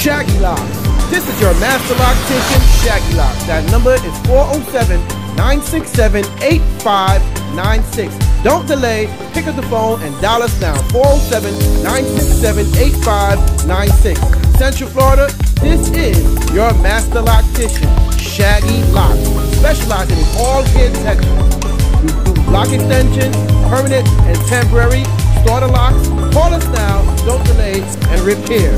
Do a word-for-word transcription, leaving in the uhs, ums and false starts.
Shaggy Locks. This is your master loctician, Shaggy Locks. That number is four oh seven, nine six seven, eight five nine six. Don't delay. Pick up the phone and dial us now. four oh seven, nine six seven, eight five nine six. Central Florida, this is your master loctician, Shaggy Locks. Specializing in all kids' textures. We do lock extension, permanent and temporary, starter locks. Call us now, don't delay, and repair.